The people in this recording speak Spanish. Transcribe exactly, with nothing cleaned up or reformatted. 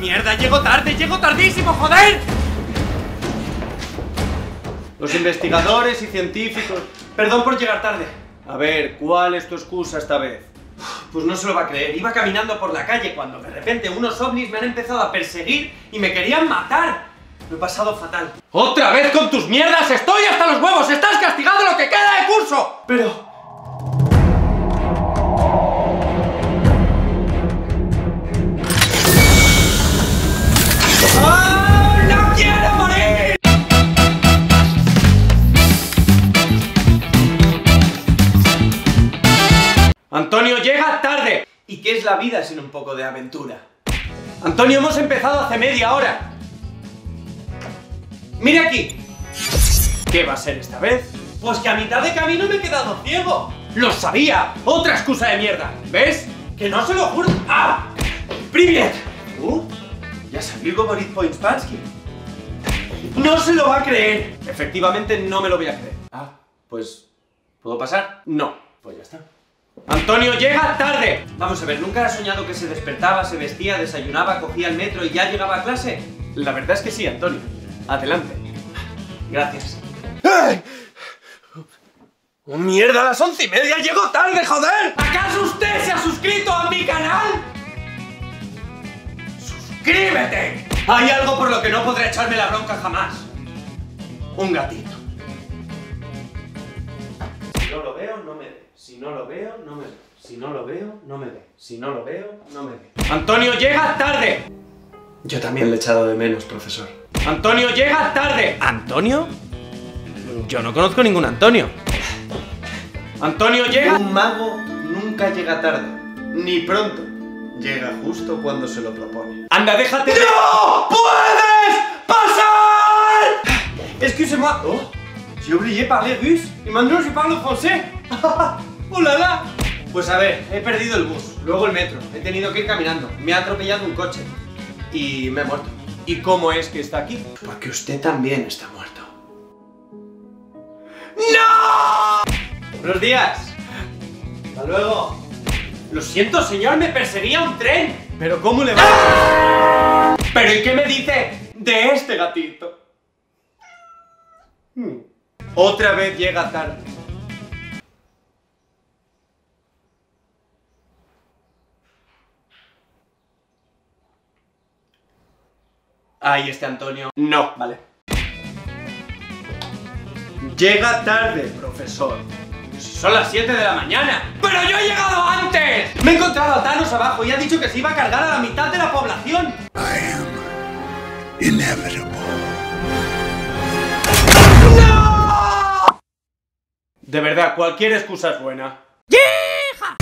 Mierda, llego tarde, llego tardísimo, joder. Los investigadores y científicos. Perdón por llegar tarde. A ver, ¿cuál es tu excusa esta vez? Pues no se lo va a creer, iba caminando por la calle cuando de repente unos ovnis me han empezado a perseguir y me querían matar. Lo he pasado fatal. ¡Otra vez con tus mierdas! ¡Estoy hasta los huevos! ¡Estás castigado lo que queda de curso! Pero... Antonio, llega tarde. ¿Y qué es la vida sin un poco de aventura? Antonio, hemos empezado hace media hora. ¡Mira aquí! ¿Qué va a ser esta vez? Pues que a mitad de camino me he quedado ciego. ¡Lo sabía! ¡Otra excusa de mierda! ¿Ves? ¡Que no se lo juro! ¡Ah! ¡Privet! ¡Uh! Ya salió con Boris Spassky. ¡No se lo va a creer! Efectivamente, no me lo voy a creer. Ah, pues... ¿puedo pasar? No. Pues ya está. ¡Antonio, llega tarde! Vamos a ver, ¿nunca has soñado que se despertaba, se vestía, desayunaba, cogía el metro y ya llegaba a clase? La verdad es que sí, Antonio. Adelante. Gracias. ¡Ay! ¡Mierda, a las once y media! ¡Llego tarde, joder! ¿Acaso usted se ha suscrito a mi canal? ¡Suscríbete! Hay algo por lo que no podré echarme la bronca jamás. Un gatito. Si no lo veo, no me ve. Si no lo veo, no me ve. Si no lo veo, no me ve. Si no lo veo, no me ve. ¡Antonio, llega tarde! Yo también le he echado de menos, profesor. ¡Antonio, llega tarde! ¿Antonio? Yo no conozco ningún Antonio. ¡Antonio, llega! Un mago nunca llega tarde, ni pronto. Llega justo cuando se lo propone. ¡Anda, déjate! ¡No puedes pasar! Es que se me ha... Oh. J'ai oublié parler russe, y maintenant je parle français. ¡Oh la la! Pues a ver, he perdido el bus, luego el metro, he tenido que ir caminando, me ha atropellado un coche y me he muerto. ¿Y cómo es que está aquí? Porque usted también está muerto. ¡No! ¡Buenos días! ¡Hasta luego! Lo siento, señor, me perseguía un tren. ¿Pero cómo le va? ¡Ah! ¿Pero y qué me dice de este gatito? Hmm. Otra vez llega tarde. Ahí está Antonio. No, vale. Llega tarde, profesor. Si son las siete de la mañana. ¡Pero yo he llegado antes! Me he encontrado a Thanos abajo y ha dicho que se iba a cargar a la mitad de la población. I am inevitable. ¡No! De verdad, cualquier excusa es buena. ¡Yeeja!